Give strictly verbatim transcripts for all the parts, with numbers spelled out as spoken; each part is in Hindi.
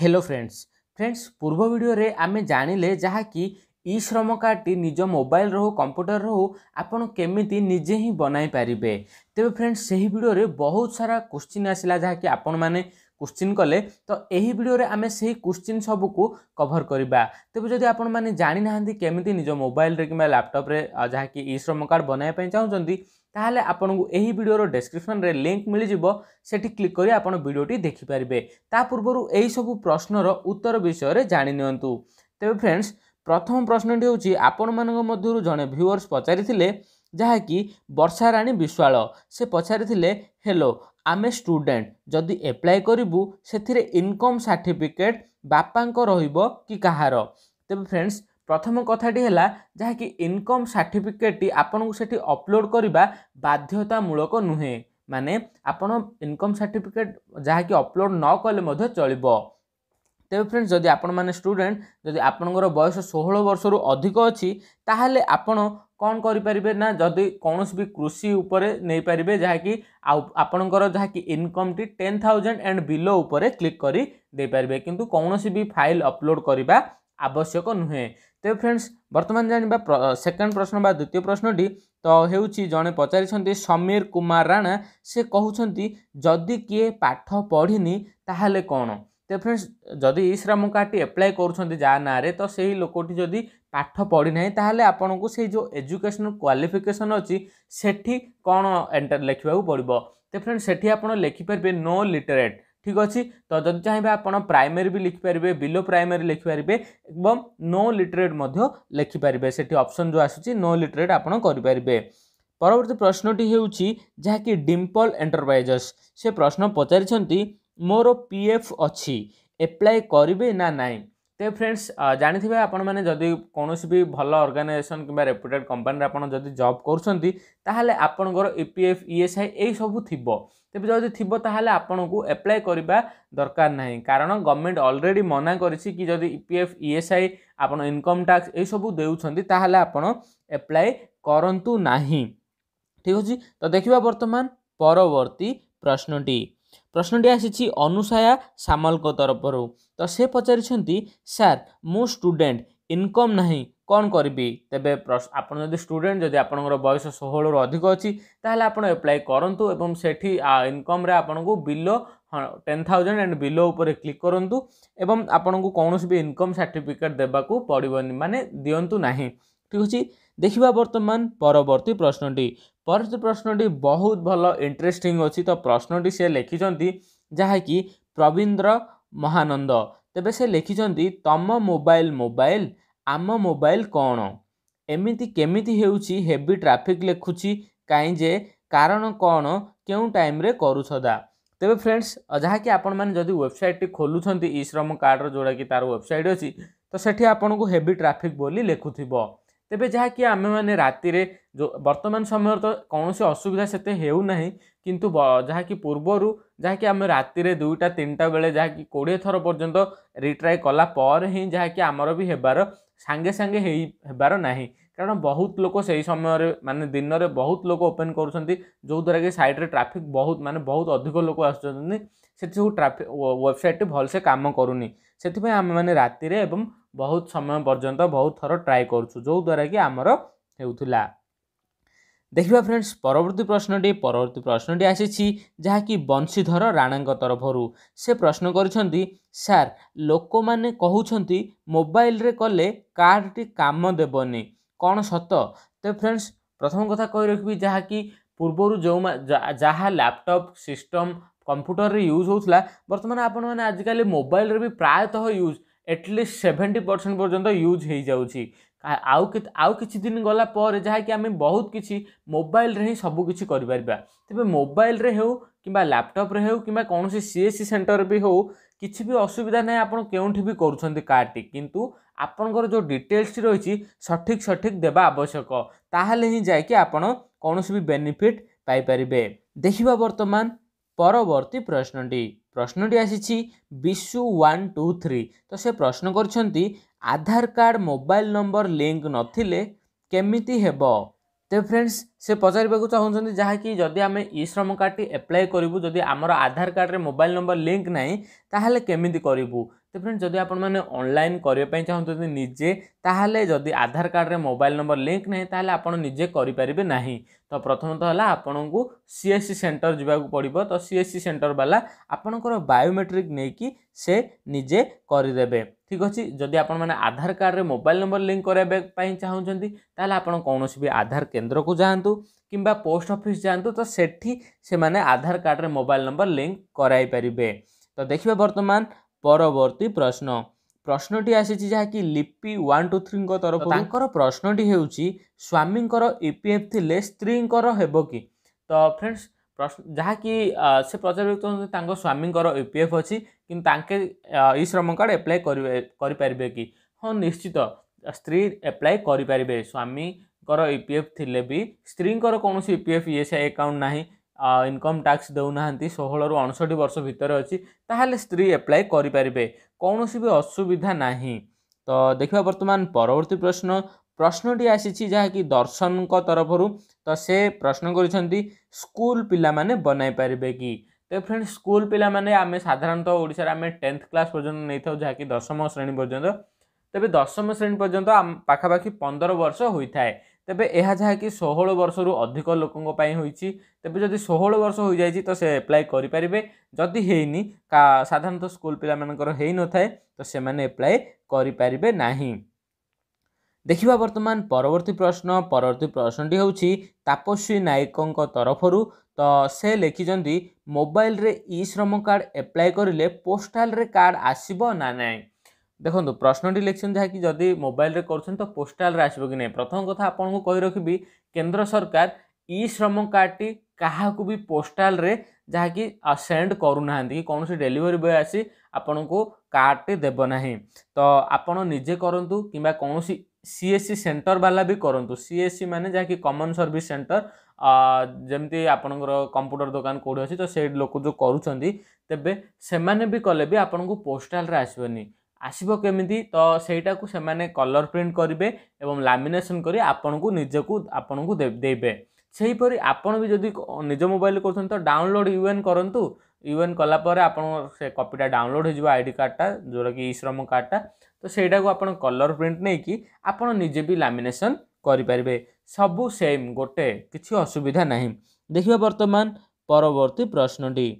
हेलो फ्रेंड्स फ्रेंड्स पूर्व वीडियो रे आमे जानिले जहा कि ई श्रम कार्ड टी निज मोबाइल रो कंप्यूटर रो आपण केमिति निजे ही बनाई पारिबे। तेबे फ्रेंड्स सही वीडियो रे बहुत सारा क्वेश्चन आसिला जहा कि आपण माने क्वेश्चन कले तो यही वीडियो रे आमे सही क्वेश्चन सब को कवर करबा। तेबे जदि आपण माने जानि नाहंती केमिति निज मोबाइल रे किबा लैपटॉप रे जहा कि ई श्रम कार्ड बनाय पय चाहउचंती ताहले आपनकु एही वीडियो डिस्क्रिप्शन रे लिंक मिल जिवो, सेठी क्लिक करी आपन वीडियो टी देखि परिबे। ता पूर्वरु एही सब प्रश्न रो उत्तर विषय रे जानि नियंतु। तेबे फ्रेंड्स प्रथम प्रश्न टी होची आपन मानक मध्यरु जने व्यूअर्स पचारिथिले जहा कि वर्षा रानी विश्वाल से पचारिथिले हेलो आमे स्टूडेंट जदि एप्लाई करिवु सेथिरे इनकम सर्टिफिकेट बापांको रहिबो कि काहार। तेबे फ्रेंड्स प्रथम कथाटी है जहाँकि इनकम सर्टिफिकेट टी आपन को अपलोड करवा बाध्यतामूलक नुहे, माने आपन इनकम सर्टिफिकेट जहाँकि अपलोड न कले चलो। तेबे फ्रेंड्स जदि आपण माने स्टूडेंट जदि आपणकर बयस सोलह वर्ष रु अधिक अच्छी ताहले आपण कौन करें ना जदि कौन भी कृषि उपरे नहीं पारे जहाँकि आपणकर जहाँकि इनकम टी टेन थाउजेंड एंड बिलो उपरे क्लिक करी दे पारे, किंतु कौन भी फाइल अपलोड करवा आवश्यक नुहे। तेबे फ्रेंड्स बर्तमान जानिबा सेकंड प्रश्न बा द्वितीय प्रश्नटी तो हेउची जने पचारिसंती समीर कुमार राणा से कहउचंती जदि किए पाठ पढ़िनी ताहले कोन। तेबे फ्रेंड्स जदि ई श्रम कार्ड एप्लाई करूछंती जा ना रे तो सेही लोकटी जदि पाठ पढ़ी नाही ताहले आपनकु सेही जो एजुकेशनल क्वालिफिकेशन अछि सेठी कोन एंटर लेखिबाकू पड़िबो। तेबे फ्रेंड्स सेठी आपण लेखि परबे नो लिटरेट, ठीक अच्छे। तो जब चाहिए आप प्राइमरी भी लिखिपारे बिलो प्राइमरी लिखिपारे एवं नो लिटरेट मध्य लिखिपारे, से ऑप्शन जो आसूची नो लिटरेट आपन करें। परवर्ती प्रश्नटी होगी डिम्पल एंटरप्राइजेस से प्रश्न पचारिंट मोर पीएफ अच्छी एप्लाई करेंगे ना नाई। ते फ्रेंड्स जानी थे आपण मैंने जदि कौन भी भल ऑर्गेनाइजेशन किंबा रेप्यूटेड कंपनी आपन जदि जॉब करुँच ताहले आपनकर ईपीएफ ईएसआई यही सब थिबो। तेबे जदि थिबो ताहले आपनकु एप्लाई करबा दरकार नहीं, कारण गवर्नमेंट ऑलरेडी मना करिछि कि जदि ईपीएफ ईएसआई आपन इनकम टैक्स यही सब देउछंती ताहले आपन एप्लाई करंतु नाही, ठीक अछि। तो देखिबा वर्तमान परवर्ती प्रश्नटी प्रश्नटी आसी अनुसाया सामल को तरफर तो से पचारिंट सार मु स्टूडेंट इनकम नहीं कौन करी। तेबे आपन जदि स्टूडेंट जदि आपनकर बयस सोलह रु अधिक अच्छी ताहले आपन एप्लाई करंतु एवं सेठी इनकम रे आपनकु below ten thousand and below ऊपर क्लिक करंतु एवं आपनकु कौन भी इनकम सर्टिफिकेट देबाकू पड़िबनि, माने दियंतु नाही, ठीक अछि। देखिबा वर्तमान परवर्ती प्रश्नटी परवर्ती प्रश्नटी बहुत भल इंटरेस्टिंग अछि। तो प्रश्नटी से लिखिचंती जहा कि प्रवीन्द्र महानंद। तेबे से लिखिचंती तम मोबाइल मोबाइल आम मोबाइल कौन एमिति केमिति हेउची हेवी ट्रैफिक लिखुची काई जे कारण कौन केउ टाइम रे करूछदा। तेबे फ्रेंड्स जहा कि आपण माने जदि वेबसाइट टी खोलुछंती ई श्रम कार्ड रो जोडा कि तार वेबसाइट अछि तो सेठी आपण को हेवी ट्रैफिक बोली लिखुथिबो। तेबे जहा कि आमे माने राति रे जो वर्तमान समय तो कौन से असुविधा सेते हेउ नाही, किंतु जहा कि पूर्वरु जहा कि आमे राति रे दुईटा तीन टा बेले जहा कि बीस थर पर्यंत रिट्राई कला पर ही जहा कि आमर भी हेबार सांगे सांगे हेई हेबार नाही, कारण बहुत लोग सही समय रे माने दिन रे बहुत लोग ओपन करूछंती जो द्वारा कि साइड रे ट्रैफिक बहुत माने बहुत अधिक लोग आछछंती सेति सब ट्रैफिक वेबसाइट भल से काम करूनी, सेति पे आमे माने राति रे एवं बहुत समय पर्यंत बहुत थर ट्राए करूँ जो द्वारा कि आमर होता। देखिबा फ्रेंड्स परवर्ती प्रश्नटी परवर्ती प्रश्नटी आसी जहा कि बंशीधर राणा तरफर से प्रश्न करिसेंती सार लोक माने कहउछंती मोबाइल रे कले कार्ड टी काम देबनी कौन सत। ते फ्रेंड्स प्रथम कथा कहि रखबी जहा कि पूर्वरु जो जहा लैपटॉप सिस्टम कंप्यूटर रे यूज होउथला वर्तमान आपण माने आजिकल मोबाइल रे भी प्रायतः यूज एटलिस्ट सेवेन्टी परसेंट पर्यंत यूज हो जाऊँगी। आउ कि आउ किछि दिन गला पर जहाँकि आम बहुत किछि मोबाइल रे ही सबकिछि करिपारिबा। तेबे मोबाइल रे हो किबा लैपटॉप रे हो किबा कौन से सीएससी सेंटर भी हो किछि भी असुविधा नहीं, आपन केउंठी भी करूछंती कार्डटी, किंतु आपनकर जो डिटेल्स रही सठिक सठिक देबा आवश्यक ताहले ही जायकि आपन कौन भी बेनिफिट पाई परिबे। देखिबा वर्तमान परवर्ती प्रश्नटी प्रश्नटी आसी विशु वन टू थ्री तो से प्रश्न करिसेंती Aadhaar card mobile number link नथिले केमिति हेबो। तेज फ्रेंड्स से पचारू चाहूँ जहाँकि जदि आम ई श्रम कार्ड टी एप्लाय करूँ जदि आमर Aadhaar card mobile number link ना ताहले केमिंती करूँ। तो फ्रेंड्स जदि आपण मैंने ऑनलाइन करने चाहते निजे ताहले जदि आधार कार्ड रे मोबाइल नंबर लिंक ना ताहले आपण निजे करें ना। तो प्रथम तो है आपंक सीएससी सेंटर जावाक पड़ो। तो सीएससी सेंटर वाला आपणकर बायोमेट्रिक नहीं से निजे करदे। ठीक अच्छे जदि आपण मैंने आधार कार्ड रे मोबाइल नंबर लिंक कराइप चाहूँगी ताहले आपण कौन भी आधार केन्द्र को जातु किंबा पोस्ट ऑफिस जातु तो सेठी से माने आधार कार्ड रे मोबाइल नंबर लिंक कराई पारे। तो देखिए वर्तमान परवर्ती प्रश्न प्रश्नटी आसी जहाँकि लिपि वन टू थ्री तरफ प्रश्नटी हो स्वामी ईपीएफ थिले स्त्री हेबो कि। तो फ्रेंड्स प्रश्न जहाँकि से पचार स्वामी ईपीएफ अच्छी किंतु ई श्रम कार्ड एप्लाय करें कि हाँ निश्चित स्त्री एप्लाय करें। स्वामी ईपीएफ थिले भी स्त्री कौन ईपीएफ ईएसआई अकाउंट ना इनकम टैक्स देना सोलह रु अड़सठ वर्ष भितर अच्छी ताहले स्त्री एप्लाय करें कौन भी असुविधा ना। तो देखा वर्तमान परवर्ती प्रश्न प्रश्नटी आसी जहाँकि दर्शन तरफर। तो से प्रश्न कर स्कूल पिला माने बनाई पारे कि। तो फ्रेंड्स स्कूल पिला माने आमे साधारणतः ओडिसा आमे टेन्थ क्लास पर्यंत नहीं था जहाँकि दशम श्रेणी पर्यंत। तेबे दशम श्रेणी पर्यंत पाखापाखि पंदर वर्ष होता है। तेबे यह जहाँकि सोलह वर्ष रु अधिक लोकों होती। तेबे जदि सोलह वर्ष हो जाए तो से एप्लाय करें जदि होनी साधारणतः स्कूल पिला मानकर हो न थाए तो से माने एप्लाय करें ना। देखिबा वर्तमान परवर्ती प्रश्न परवर्ती प्रश्नटी होउछि तापस्वी नायकक तरफरु। तो से लिखिजंदी मोबाइल रे ई श्रम कार्ड एप्लाय करिले पोस्टाल रे कार्ड आसीबो ना नाय। देखो प्रश्नटी लिखिसन जहाँकि जदि मोबाइल रे करछन तो पोस्टाल रे आसीबो कि नाय। प्रथम कथा आपनकु कहि रखिबी केंद्र सरकार ई श्रम कार्ड टी काहाकु भी पोस्टाल रे जहाँकि सेंड करूना कि कौन से डेलीवरी बॉय आसी आपनकु कार्ड टी देबो नाही। तो आपण निजे करंतु किबा कौन सी सीएससी सेंटर वाला भी करूँ। सीएससी माने जहाँकि कॉमन सर्विस सेंटर जमती आपणकर कंप्यूटर दुकान कौड़ी अच्छी तो से लोक जो करुँच तेबे से माने भी कले भी आपन को पोस्टाल रे आसबनी आसब केमी। तो सेटा को से कलर प्रिंट करेंगे और लामिनेसन कर आपण को निजे को आपण को देबे। से हीपरी आपण भी जदि निज मोबाइल कर तो डाउनलोड यूएन करूँ। यूएन कलापर आपन से कॉपीटा डाउनलोड हो आईडी कार्डटा जोरा कि ई श्रम कार्डटा। तो सेटा को आपन कलर प्रिंट नहीं कि आपन निजे भी लामिनेशन करि परिबे सबु सेम गोटे किसी असुविधा नहीं। देखिबा वर्तमान परवर्ती प्रश्नटी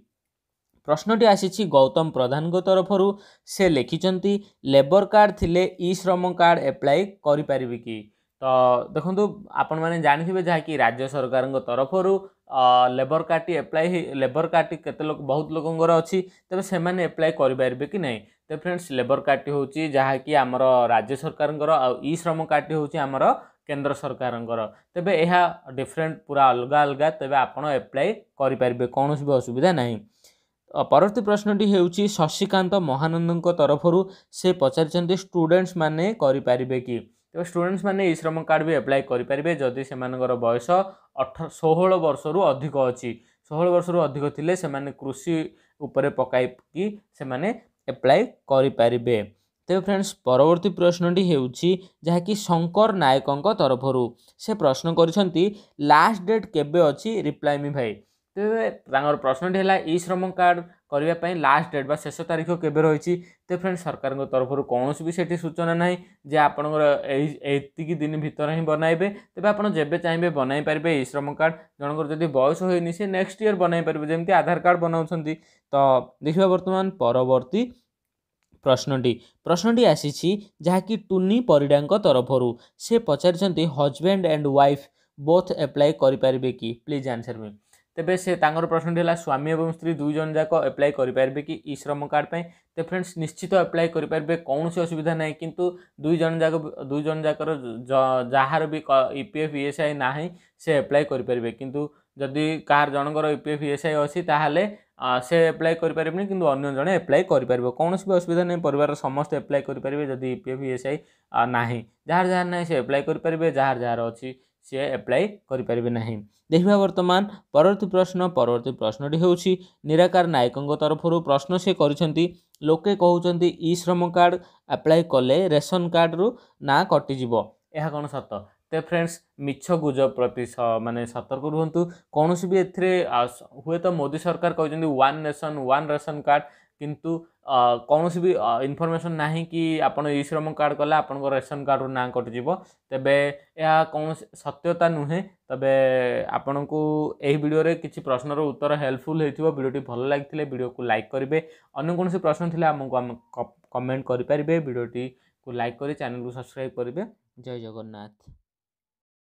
प्रश्नटी आसी गौतम प्रधान तरफरु। से लिखिचंती लेबर कार्ड थिले ई श्रम कार्ड एप्लाय करि परिबे कि। तो देखो आपण मैंने जानते जहाँकि राज्य सरकार तरफर लेबर कार्ड टी एप्लाय लेबर कार्ड टी केते लोग बहुत लोगों अच्छी तेज से माने एप्लाय करें कि नहीं। तो फ्रेंड्स लेबर कार्ड टी हो जहाँकि आमर राज्य सरकार ई श्रम कार्ड टी होची आमर केंद्र सरकार। तेज यह डिफरेंट पूरा अलग अलग तेज आपड़ एप्लाय करें कौन भी असुविधा ना। परवर्ती प्रश्नटी होउची शशिकांत महानंद तरफर। से पचारिछन्ते स्टूडेंट्स माने करें कि। तो स्टूडेंट्स माने ई श्रम कार्ड भी एप्लाय करें जदि से बयस अठ सोलह वर्ष रु अधिक अच्छी सोलह वर्ष रु अधिक थिले से माने कृषि उपरे पकाई कि से माने एप्लाय करें। तो फ्रेंड्स परवर्ती प्रश्नटी हेउछि जहाँकि शंकर नायकक तरफरु। से प्रश्न करिसेंती लास्ट डेट केबे अछि रिप्लाई मी भाई। तो प्रश्नटी है ई श्रम कार्ड करने लास्ट डेट बा शेष तारीख केबे रही। तो फ्रेंड्स सरकार तरफ कौन भी सेठी सूचना ना जे आपंकर एतिक दिन भर ही बनइबे। तेज आप जब चाहिए बनई पारे ई श्रम कार्ड जनकर जदि बयस होनी से नेक्स्ट इयर बनई पारे जमी आधार कार्ड बनाऊँच। तो देखिए वर्तमान परवर्ती प्रश्नटी प्रश्नटी आसी जहाँकि टुनी परिडा तरफर। से पचारिछन्ते husband and wife both apply करें कि प्लीज आंसर मी। तेबे से तांगर प्रश्नटी है स्वामी एवं स्त्री दुई जन जाक एप्लाय करें कि ई श्रम कार्ड पे। तो फ्रेंड्स निश्चित एप्लाय करें कौन सी असुविधा ना किंतु दुई जन जाक दुई जन जाकर जार भी ईपीएफ ईएसआई ना से एप्लाय करें किंतु जदि कार जनकर ईपीएफ ईएसआई अच्छी ताहले से एप्लाय करें किंतु अन्य जने एप्लाय करें कौन भी असुविधा नहीं। परिवार समस्त एप्लाय करें जदि ईपीएफ ईएसआई ना जार जार ना से एप्लाय करें जार जार अच्छी सी एप्लाय करें ना। देखा वर्तमान परवर्ती प्रश्न परवर्ती प्रश्नटी होउछि निराकार नायकक तरफर। प्रश्न से करिसेंती लोके कहउछंती ई श्रम कार्ड एप्लाय कले रेशन कार्ड रु ना कटिजिवो एहा कोन सत। तो फ्रेंड्स मिछ गुजब प्रति माने सतर्क रुहतु। कौन भी हुए तो मोदी सरकार कहते one nation one ration card किंतु कौन भी इनफॉरमेशन ना कि आपन ई श्रम कार्ड कला आपन रेशन कार्ड ना कटिज तेबे यह कौन सत्यता नुहे। तबे आपन को यही वीडियो किसी प्रश्नर उत्तर हेल्पफुल होती वीडियोटी भल लगी वीडियो को लाइक करेंगे। अगर कौन प्रश्न थी आमको कमेंट करें वीडियोटी को लाइक कर चैनल को सब्सक्राइब करेंगे। जय जगन्नाथ।